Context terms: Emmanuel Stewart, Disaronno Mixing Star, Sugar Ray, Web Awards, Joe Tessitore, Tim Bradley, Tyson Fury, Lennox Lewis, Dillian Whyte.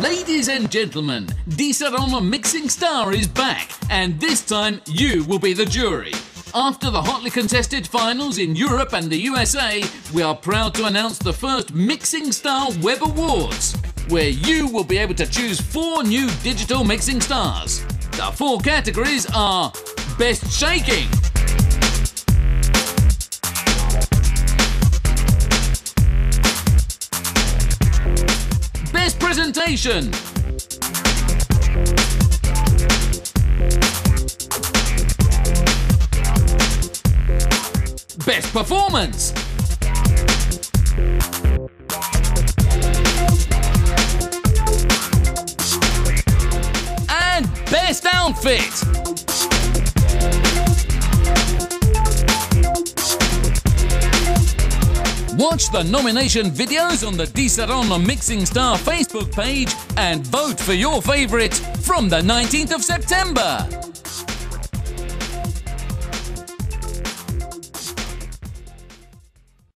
Ladies and gentlemen, Disaronno Mixing Star is back, and this time you will be the jury. After the hotly contested finals in Europe and the USA, we are proud to announce the first Mixing Star Web Awards, where you will be able to choose 4 new digital mixing stars. The 4 categories are Best Shaking, Best Presentation, Best Performance, and Best Outfit. Watch the nomination videos on the Disaronno Mixing Star Facebook page and vote for your favourite from the 19th of September.